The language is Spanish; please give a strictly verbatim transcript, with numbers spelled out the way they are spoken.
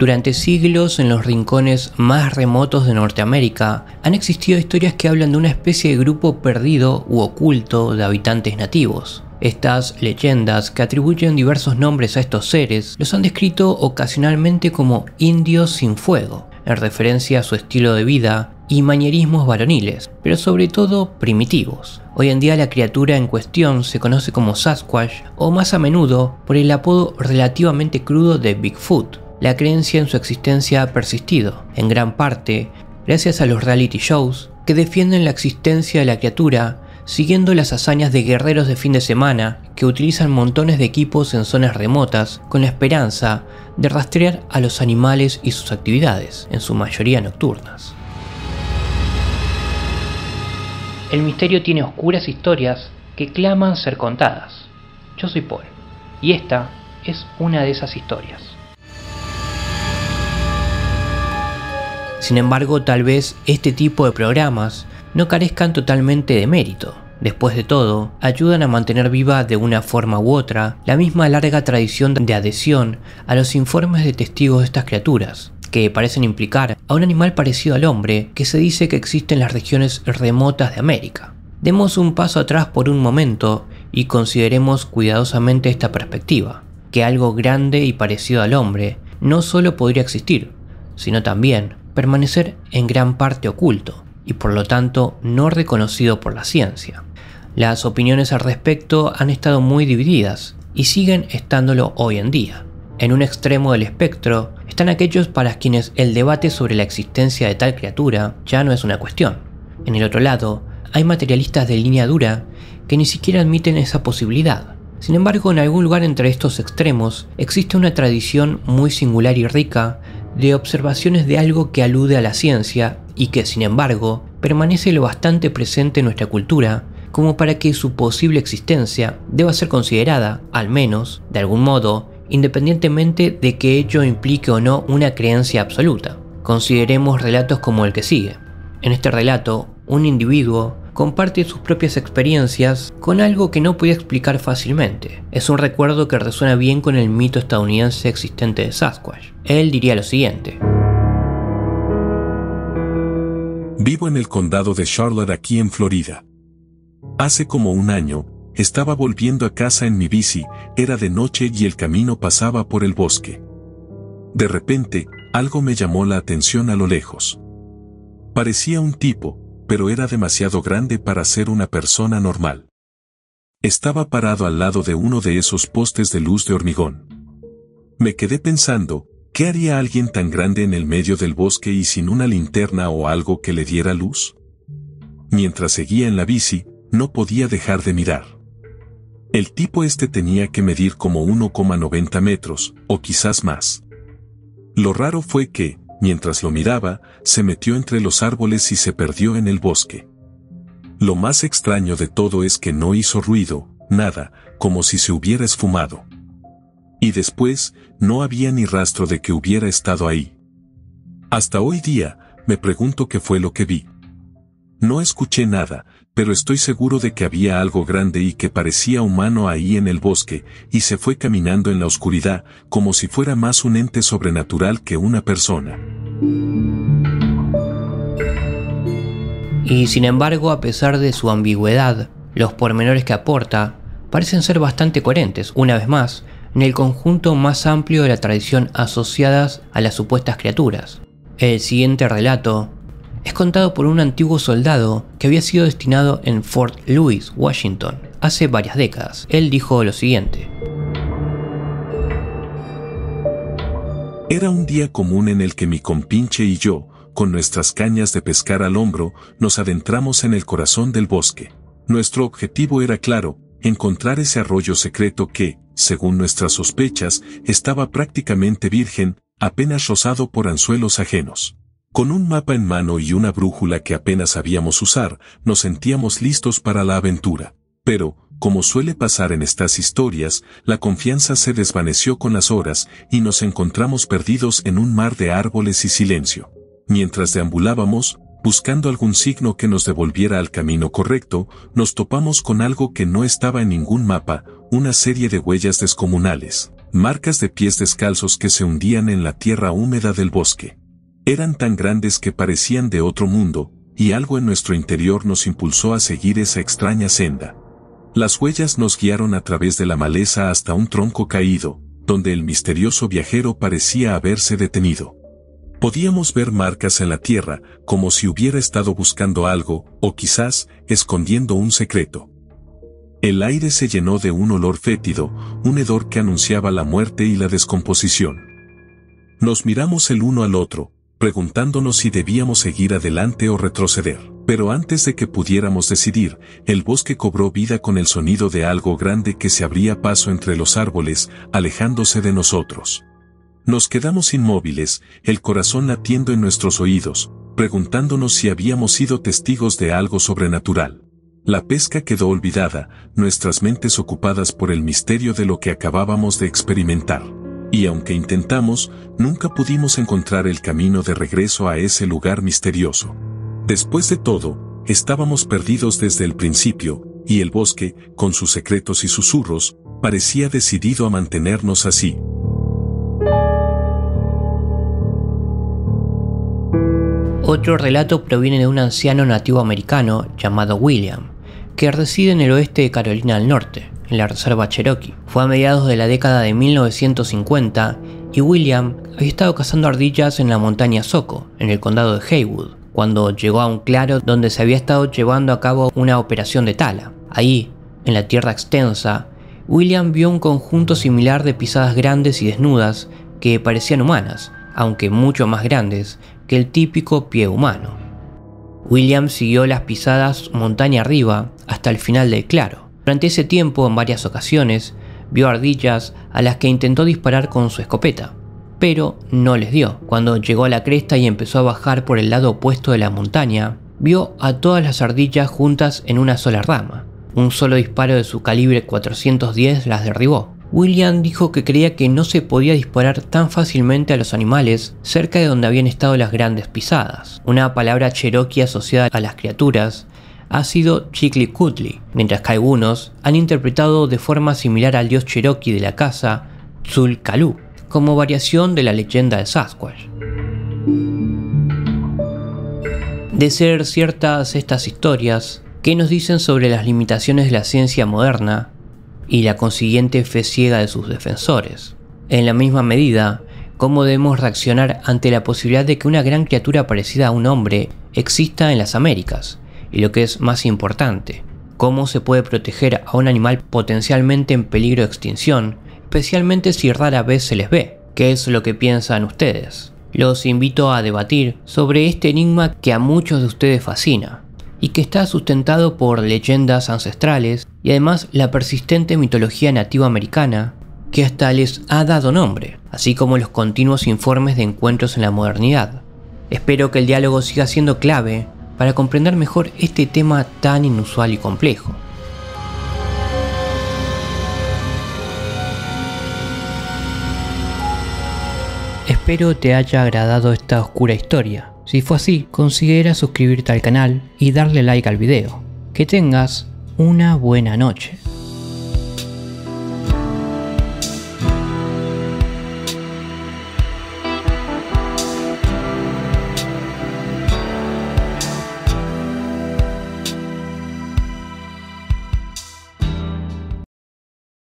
Durante siglos, en los rincones más remotos de Norteamérica, han existido historias que hablan de una especie de grupo perdido u oculto de habitantes nativos. Estas leyendas, que atribuyen diversos nombres a estos seres, los han descrito ocasionalmente como indios sin fuego, en referencia a su estilo de vida y manierismos varoniles, pero sobre todo primitivos. Hoy en día la criatura en cuestión se conoce como Sasquatch, o más a menudo por el apodo relativamente crudo de Bigfoot. La creencia en su existencia ha persistido, en gran parte, gracias a los reality shows que defienden la existencia de la criatura, siguiendo las hazañas de guerreros de fin de semana que utilizan montones de equipos en zonas remotas con la esperanza de rastrear a los animales y sus actividades, en su mayoría nocturnas. El misterio tiene oscuras historias que claman ser contadas. Yo soy Paul, y esta es una de esas historias. Sin embargo, tal vez este tipo de programas no carezcan totalmente de mérito. Después de todo, ayudan a mantener viva de una forma u otra la misma larga tradición de adhesión a los informes de testigos de estas criaturas, que parecen implicar a un animal parecido al hombre que se dice que existe en las regiones remotas de América. Demos un paso atrás por un momento y consideremos cuidadosamente esta perspectiva, que algo grande y parecido al hombre no solo podría existir, sino también permanecer en gran parte oculto, y por lo tanto no reconocido por la ciencia. Las opiniones al respecto han estado muy divididas y siguen estándolo hoy en día. En un extremo del espectro están aquellos para quienes el debate sobre la existencia de tal criatura ya no es una cuestión. En el otro lado hay materialistas de línea dura que ni siquiera admiten esa posibilidad. Sin embargo, en algún lugar entre estos extremos existe una tradición muy singular y rica de observaciones de algo que alude a la ciencia y que, sin embargo, permanece lo bastante presente en nuestra cultura como para que su posible existencia deba ser considerada, al menos, de algún modo, independientemente de que ello implique o no una creencia absoluta. Consideremos relatos como el que sigue. En este relato, un individuo comparte sus propias experiencias con algo que no podía explicar fácilmente. Es un recuerdo que resuena bien con el mito estadounidense existente de Sasquatch. Él diría lo siguiente. Vivo en el condado de Charlotte, aquí en Florida. Hace como un año, estaba volviendo a casa en mi bici, era de noche y el camino pasaba por el bosque. De repente, algo me llamó la atención a lo lejos. Parecía un tipo, pero era demasiado grande para ser una persona normal. Estaba parado al lado de uno de esos postes de luz de hormigón. Me quedé pensando, ¿qué haría alguien tan grande en el medio del bosque y sin una linterna o algo que le diera luz? Mientras seguía en la bici, no podía dejar de mirar. El tipo este tenía que medir como uno coma noventa metros, o quizás más. Lo raro fue que, mientras lo miraba, se metió entre los árboles y se perdió en el bosque. Lo más extraño de todo es que no hizo ruido, nada, como si se hubiera esfumado. Y después, no había ni rastro de que hubiera estado ahí. Hasta hoy día, me pregunto qué fue lo que vi. No escuché nada, pero estoy seguro de que había algo grande y que parecía humano ahí en el bosque, y se fue caminando en la oscuridad, como si fuera más un ente sobrenatural que una persona. Y sin embargo, a pesar de su ambigüedad, los pormenores que aporta parecen ser bastante coherentes, una vez más, en el conjunto más amplio de la tradición asociadas a las supuestas criaturas. El siguiente relato es contado por un antiguo soldado que había sido destinado en Fort Lewis, Washington, hace varias décadas. Él dijo lo siguiente. Era un día común en el que mi compinche y yo, con nuestras cañas de pescar al hombro, nos adentramos en el corazón del bosque. Nuestro objetivo era claro, encontrar ese arroyo secreto que, según nuestras sospechas, estaba prácticamente virgen, apenas rozado por anzuelos ajenos. Con un mapa en mano y una brújula que apenas sabíamos usar, nos sentíamos listos para la aventura. Pero, como suele pasar en estas historias, la confianza se desvaneció con las horas y nos encontramos perdidos en un mar de árboles y silencio. Mientras deambulábamos, buscando algún signo que nos devolviera al camino correcto, nos topamos con algo que no estaba en ningún mapa, una serie de huellas descomunales. marcas de pies descalzos que se hundían en la tierra húmeda del bosque. Eran tan grandes que parecían de otro mundo, y algo en nuestro interior nos impulsó a seguir esa extraña senda. Las huellas nos guiaron a través de la maleza hasta un tronco caído, donde el misterioso viajero parecía haberse detenido. Podíamos ver marcas en la tierra, como si hubiera estado buscando algo, o quizás, escondiendo un secreto. El aire se llenó de un olor fétido, un hedor que anunciaba la muerte y la descomposición. Nos miramos el uno al otro, preguntándonos si debíamos seguir adelante o retroceder. Pero antes de que pudiéramos decidir, el bosque cobró vida con el sonido de algo grande que se abría paso entre los árboles, alejándose de nosotros. Nos quedamos inmóviles, el corazón latiendo en nuestros oídos, preguntándonos si habíamos sido testigos de algo sobrenatural. La pesca quedó olvidada, nuestras mentes ocupadas por el misterio de lo que acabábamos de experimentar. Y aunque intentamos, nunca pudimos encontrar el camino de regreso a ese lugar misterioso. Después de todo, estábamos perdidos desde el principio, y el bosque, con sus secretos y susurros, parecía decidido a mantenernos así. Otro relato proviene de un anciano nativo americano llamado William, que reside en el oeste de Carolina del Norte, en la reserva Cherokee. Fue a mediados de la década de mil novecientos cincuenta, y William había estado cazando ardillas en la montaña Soco, en el condado de Haywood, cuando llegó a un claro donde se había estado llevando a cabo una operación de tala. Ahí, en la tierra extensa, William vio un conjunto similar de pisadas grandes y desnudas que parecían humanas, aunque mucho más grandes que el típico pie humano. William siguió las pisadas montaña arriba hasta el final del claro. Durante ese tiempo, en varias ocasiones, vio ardillas a las que intentó disparar con su escopeta, pero no les dio. Cuando llegó a la cresta y empezó a bajar por el lado opuesto de la montaña, vio a todas las ardillas juntas en una sola rama. Un solo disparo de su calibre cuatrocientos diez las derribó. William dijo que creía que no se podía disparar tan fácilmente a los animales cerca de donde habían estado las grandes pisadas. Una palabra cherokee asociada a las criaturas ha sido Chikli Kutli, mientras que algunos han interpretado de forma similar al dios cherokee de la caza, Tzul Kalu, como variación de la leyenda de Sasquatch. De ser ciertas estas historias, ¿qué nos dicen sobre las limitaciones de la ciencia moderna y la consiguiente fe ciega de sus defensores? En la misma medida, ¿cómo debemos reaccionar ante la posibilidad de que una gran criatura parecida a un hombre exista en las Américas? Y lo que es más importante, ¿cómo se puede proteger a un animal potencialmente en peligro de extinción, especialmente si rara vez se les ve? ¿Qué es lo que piensan ustedes? Los invito a debatir sobre este enigma que a muchos de ustedes fascina, y que está sustentado por leyendas ancestrales y además la persistente mitología nativa americana que hasta les ha dado nombre, así como los continuos informes de encuentros en la modernidad. Espero que el diálogo siga siendo clave para comprender mejor este tema tan inusual y complejo. Espero te haya agradado esta oscura historia. Si fue así, considera suscribirte al canal y darle like al video. Que tengas una buena noche.